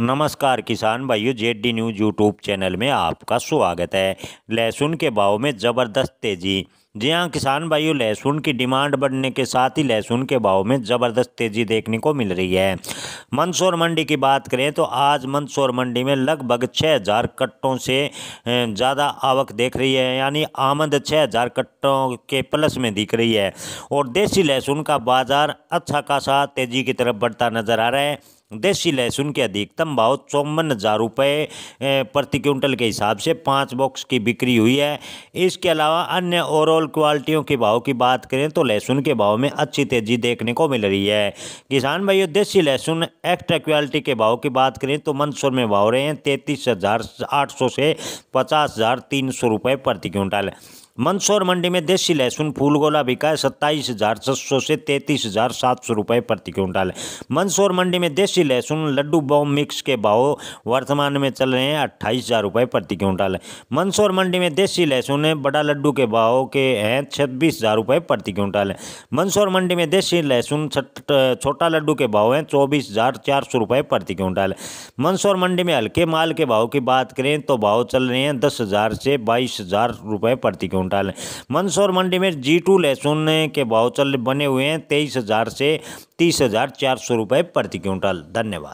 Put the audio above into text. नमस्कार किसान भाइयों, जेडी न्यूज़ यूट्यूब चैनल में आपका स्वागत है। लहसुन के भाव में ज़बरदस्त तेज़ी। जी हाँ किसान भाइयों, लहसुन की डिमांड बढ़ने के साथ ही लहसुन के भाव में ज़बरदस्त तेज़ी देखने को मिल रही है। मंदसौर मंडी की बात करें तो आज मंदसौर मंडी में लगभग 6000 कट्टों से ज़्यादा आवक देख रही है, यानी आमद 6000 कट्टों के प्लस में दिख रही है और देसी लहसुन का बाज़ार अच्छा खासा तेज़ी की तरफ बढ़ता नज़र आ रहा है। देसी लहसुन के अधिकतम भाव 54,000 रुपये प्रति क्विंटल के हिसाब से 5 बॉक्स की बिक्री हुई है। इसके अलावा अन्य ओवरऑल क्वालिटियों के भाव की बात करें तो लहसुन के भाव में अच्छी तेज़ी देखने को मिल रही है। किसान भाइयों, देसी लहसुन एक्स्ट्रा क्वालिटी के भाव की बात करें तो मंदसौर में भाव रहे हैं 33,800 से 50,300 रुपये प्रति क्विंटल। मंदसौर मंडी में देसी लहसुन फूलगोला बिका है 27,600 से 33,700 रुपये प्रति क्विंटल। मंदसौर मंडी में देसी लहसुन लड्डू बॉम मिक्स के भाव वर्तमान में चल रहे हैं 28,000 रुपये प्रति क्विंटल। मंदसौर मंडी में देसी लहसुन बड़ा लड्डू के भाव के हैं 26,000 रुपये प्रति क्विंटल। मंदसौर मंडी में देसी लहसुन छोटा लड्डू के भाव हैं 24,400 रुपये प्रति क्विंटल। मंदसौर मंडी में हल्के माल के भाव की बात करें तो भाव चल रहे हैं 10,000 से 22,000 रुपये प्रति क्विंटल। मंदसौर मंडी में G2 लहसुन के भाव चल बने हुए हैं 23,000 से 30,400 रुपये प्रति क्विंटल। धन्यवाद।